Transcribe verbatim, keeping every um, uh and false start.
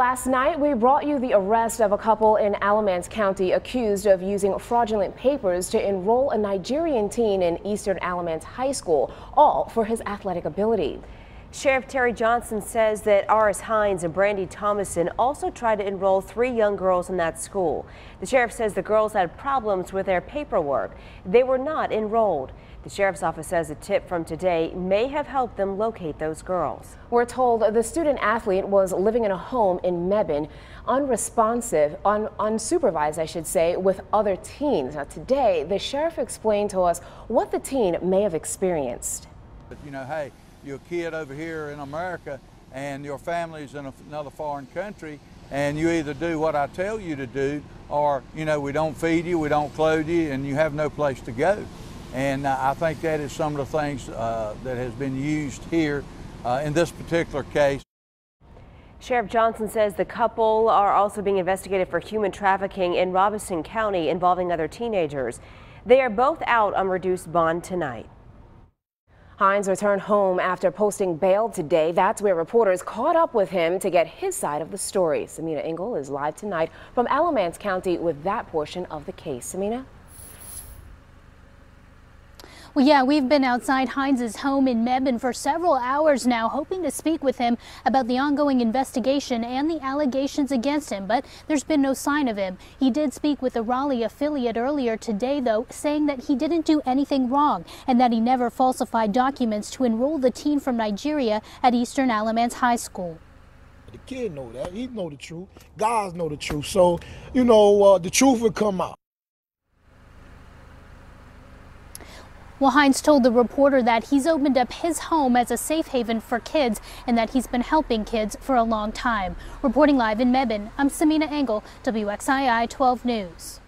last night, we brought you the arrest of a couple in Alamance County accused of using fraudulent papers to enroll a Nigerian teen in Eastern Alamance High School, all for his athletic ability. Sheriff Terry Johnson says that Aris Hines and Brandi Thomason also tried to enroll three young girls in that school. The sheriff says the girls had problems with their paperwork. They were not enrolled. The sheriff's office says a tip from today may have helped them locate those girls. We're told the student athlete was living in a home in Mebane, unresponsive, un unsupervised, I should say, with other teens. Now today, the sheriff explained to us what the teen may have experienced. You know, hey, you're a kid over here in America and your family's in another foreign country, and you either do what I tell you to do or, you know, we don't feed you, we don't clothe you, and you have no place to go. And uh, I think that is some of the things uh, that has been used here uh, in this particular case. Sheriff Johnson says the couple are also being investigated for human trafficking in Robeson County involving other teenagers. They are both out on reduced bond tonight. Hines returned home after posting bail today. That's where reporters caught up with him to get his side of the story. Samina Engel is live tonight from Alamance County with that portion of the case. Samina? Well, yeah, we've been outside Hines' home in Mebane for several hours now, hoping to speak with him about the ongoing investigation and the allegations against him, but there's been no sign of him. He did speak with the Raleigh affiliate earlier today, though, saying that he didn't do anything wrong and that he never falsified documents to enroll the teen from Nigeria at Eastern Alamance High School. The kid know that. He know the truth. Guys know the truth. So, you know, uh, the truth will come out. Well, Hines told the reporter that he's opened up his home as a safe haven for kids and that he's been helping kids for a long time. Reporting live in Mebane, I'm Samina Engel, W X I I twelve News.